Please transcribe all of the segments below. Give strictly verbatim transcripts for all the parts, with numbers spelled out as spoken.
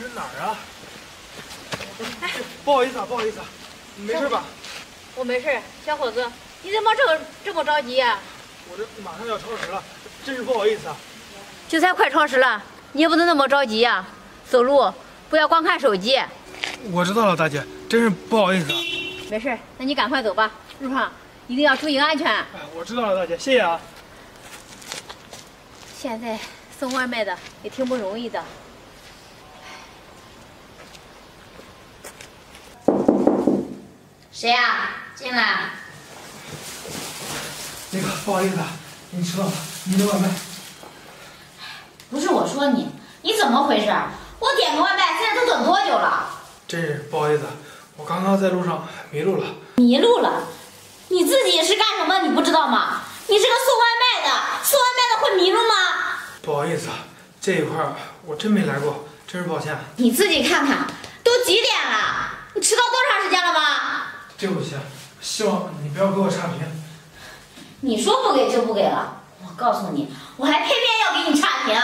这是哪儿啊？哎，不好意思啊，不好意思啊，你没事吧？我没事，小伙子，你怎么这么这么着急呀？我这马上要超时了，真是不好意思啊。就算快超时了，你也不能那么着急呀，走路不要光看手机。我知道了，大姐，真是不好意思啊。没事，那你赶快走吧，路上一定要注意安全。哎，我知道了，大姐，谢谢啊。现在送外卖的也挺不容易的。 谁呀？进来。那个，不好意思，你迟到了，您的外卖。不是我说你，你怎么回事？我点个外卖，现在都等多久了？真是不好意思，我刚刚在路上迷路了。迷路了？你自己是干什么的？你不知道吗？你是个送外卖的，送外卖的会迷路吗？不好意思，这一块我真没来过，真是抱歉。你自己看看，都几点了？你迟到多长时间了吗？ 对不起，希望你不要给我差评。你说不给就不给了，我告诉你，我还偏偏要给你差评。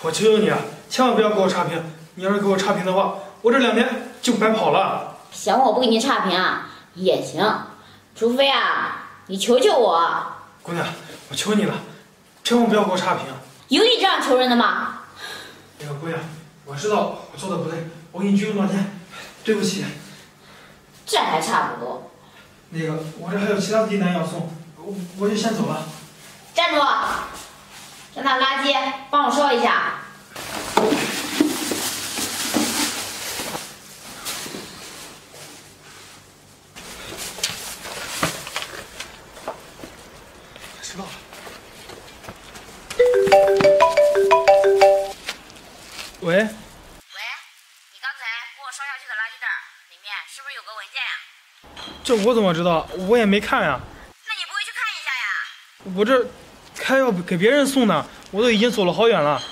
我求求你啊，千万不要给我差评！你要是给我差评的话，我这两天就白跑了。想我不给你差评啊，也行，除非啊，你求求我。姑娘，我求你了，千万不要给我差评。有你这样求人的吗？那个姑娘，我知道我做的不对，我给你鞠个老天，对不起。 这还差不多。那个，我这还有其他订单要送，我我就先走了。站住！这那垃圾帮我收一下。迟到了。喂。 这我怎么知道？我也没看呀。那你不会去看一下呀？我这还要给别人送呢，我都已经走了好远了。我不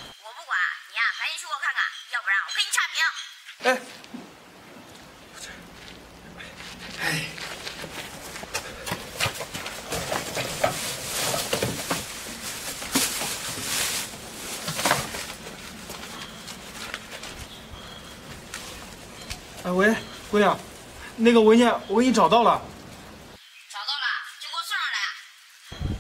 管你呀，赶紧去给我看看，要不然我给你差评。哎，哎，哎喂，姑娘。 那个文件我给你找到了，找到了就给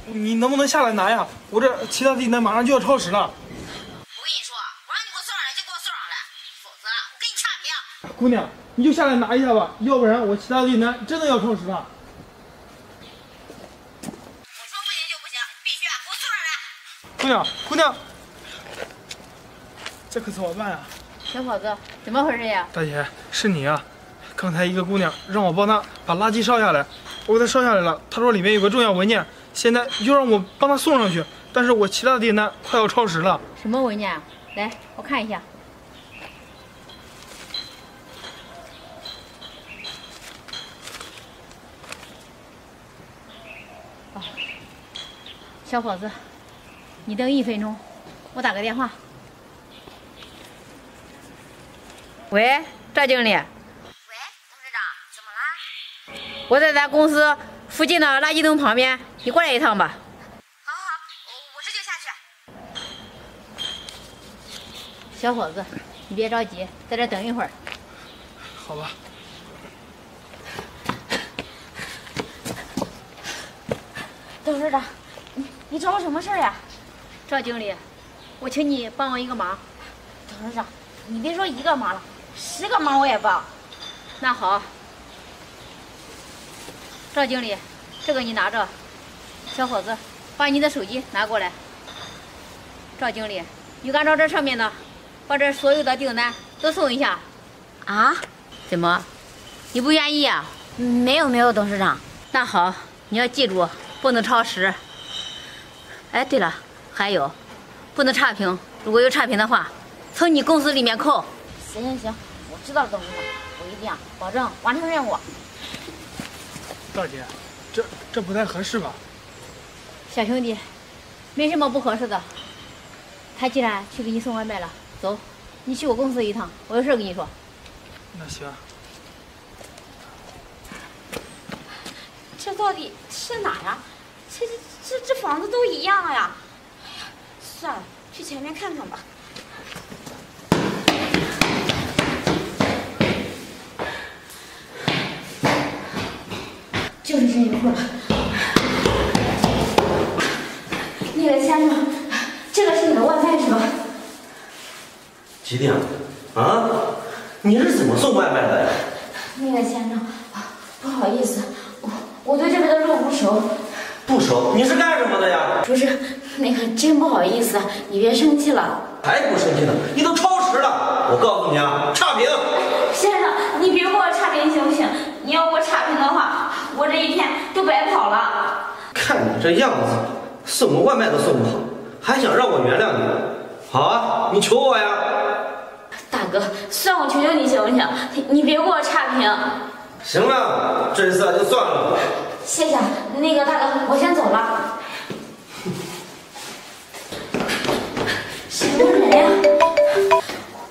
我送上来。你能不能下来拿呀？我这其他订单马上就要超时了。我跟你说，我让你给我送上来就给我送上来，否则我给你差评。姑娘，你就下来拿一下吧，要不然我其他订单真的要超时了。我说不行就不行，必须给我送上来。姑娘，姑娘，这可怎么办呀？小伙子，怎么回事呀？大姐，是你啊。 刚才一个姑娘让我帮她把垃圾捎下来，我给她捎下来了。她说里面有个重要文件，现在又让我帮她送上去，但是我其他的订单快要超时了。什么文件啊？来，我看一下。哦，小伙子，你等一分钟，我打个电话。喂，赵经理。 我在咱公司附近的垃圾桶旁边，你过来一趟吧。好，好，好，我这就下去。小伙子，你别着急，在这等一会儿。好吧。董事长，你你找我什么事儿呀？赵经理，我请你帮我一个忙。董事长，你别说一个忙了，十个忙我也帮。那好。 赵经理，这个你拿着。小伙子，把你的手机拿过来。赵经理，你按照这上面的，把这所有的订单都送一下。啊？怎么？你不愿意啊？没有没有，董事长。那好，你要记住，不能超时。哎，对了，还有，不能差评。如果有差评的话，从你工资里面扣。行行行，我知道了，董事长，我一定保证完成任务。 大姐，这这不太合适吧？小兄弟，没什么不合适的。他既然去给你送外卖了，走，你去我公司一趟，我有事跟你说。那行。这到底是哪呀？这这这这房子都一样了呀！算了，去前面看看吧。辛苦了。那个先生，这个是你的外卖是吧？几点了？啊？你是怎么送外卖的呀？那个先生，不好意思，我我对这边的路不熟。不熟？你是干什么的呀？不是，那个真不好意思，你别生气了。还不生气呢？你都超时了！我告诉你啊，差评。先生，你别给我差评行不行？你要给我差评的话，我这一天都白跑了。看你这样子，送个外卖都送不好，还想让我原谅你？好啊，你求我呀！大哥，算我求求你行不行？你别给我差评。行了，这次就算了。谢谢，那个大哥，我先走了。谁是人呀？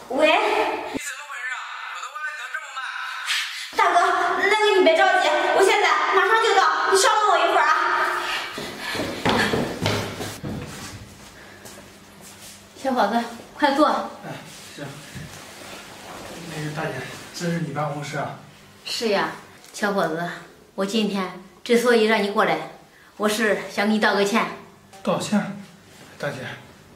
喂？你怎么回事啊？我的外卖怎么这么慢？大哥，那个你别着急，我现在马上就到，你稍等我一会儿啊。小伙子，快坐。哎，行。那个大姐，这是你办公室啊？是呀，小伙子，我今天之所以让你过来，我是想给你道个歉。道歉？大姐，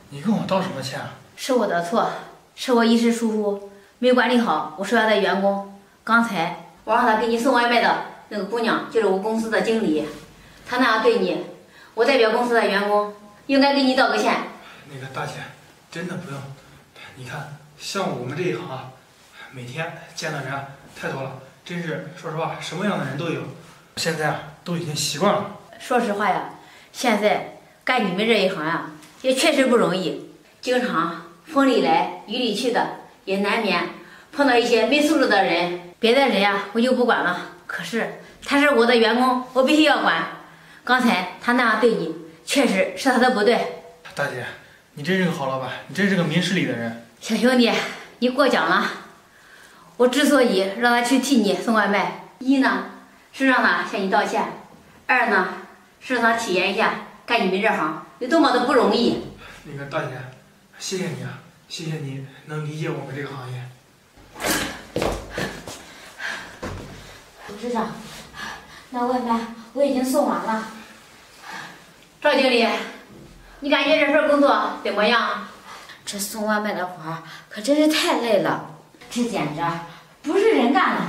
你跟我道什么歉啊？是我的错，是我一时疏忽，没管理好我手下的员工。刚才我让他给你送外卖的那个姑娘，就是我公司的经理，她那样对你，我代表公司的员工应该给你道个歉。那个大姐，真的不用。你看，像我们这一行啊，每天见的人太多了。真是，说实话，什么样的人都有。现在啊，都已经习惯了。说实话呀，现在干你们这一行呀、啊，也确实不容易。经常风里来雨里去的，也难免碰到一些没素质的人。别的人呀、啊，我就不管了。可是他是我的员工，我必须要管。刚才他那样对你，确实是他的不对。大姐，你真是个好老板，你真是个明事理的人。小兄弟，你过奖了。我之所以让他去替你送外卖，一呢是让他向你道歉，二呢是让他体验一下干你们这行有多么的不容易。那个大姐，谢谢你啊，谢谢你能理解我们这个行业。董事长，那外卖我已经送完了。赵经理，你感觉这份工作怎么样？这送外卖的活儿可真是太累了。这简直不是人干的！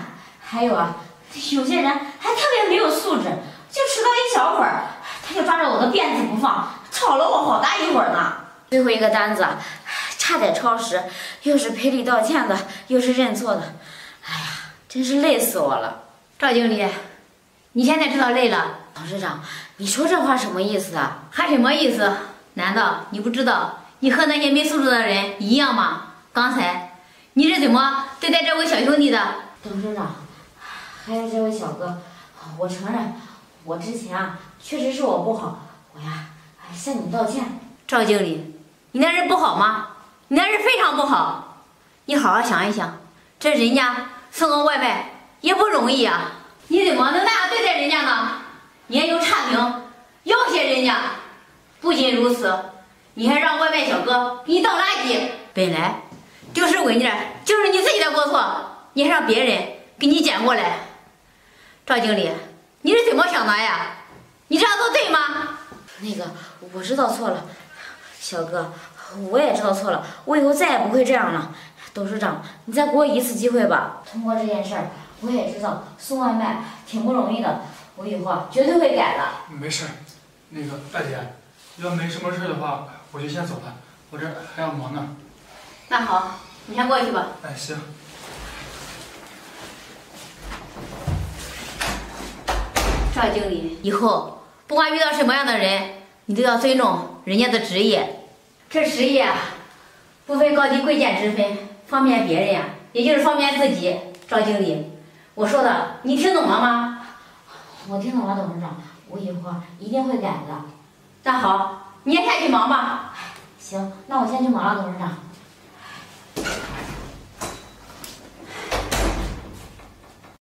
还有啊，有些人还特别没有素质，就迟到一小会儿，他就抓着我的辫子不放，吵了我好大一会儿呢。最后一个单子差点超时，又是赔礼道歉的，又是认错的，哎呀，真是累死我了！赵经理，你现在知道累了？董事长，你说这话什么意思啊？还什么意思？难道你不知道你和那些没素质的人一样吗？刚才。你是怎么对待这位小兄弟的？董事长，还有这位小哥，我承认，我之前啊确实是我不好，我呀向你道歉。赵经理，你那是不好吗？你那是非常不好。你好好想一想，这人家送个外卖也不容易啊，你怎么能那样对待人家呢？你还用差评要挟人家？不仅如此，你还让外卖小哥给你倒垃圾。本来。就是我跟你这，就是你自己的过错，你还让别人给你捡过来。赵经理，你是怎么想的呀？你这样做对吗？那个，我知道错了，小哥，我也知道错了，我以后再也不会这样了。董事长，你再给我一次机会吧。通过这件事儿，我也知道送外卖挺不容易的，我以后啊绝对会改的。没事，那个大姐，要没什么事的话，我就先走了，我这还要忙呢。那好，你先过去吧。哎，行。赵经理，以后不管遇到什么样的人，你都要尊重人家的职业。这职业啊，不分高低贵贱之分，方便别人呀、啊，也就是方便自己。赵经理，我说的你听懂了吗？我听懂了，董事长，我以后一定会改的。那好，你也下去忙吧。行，那我先去忙了，董事长。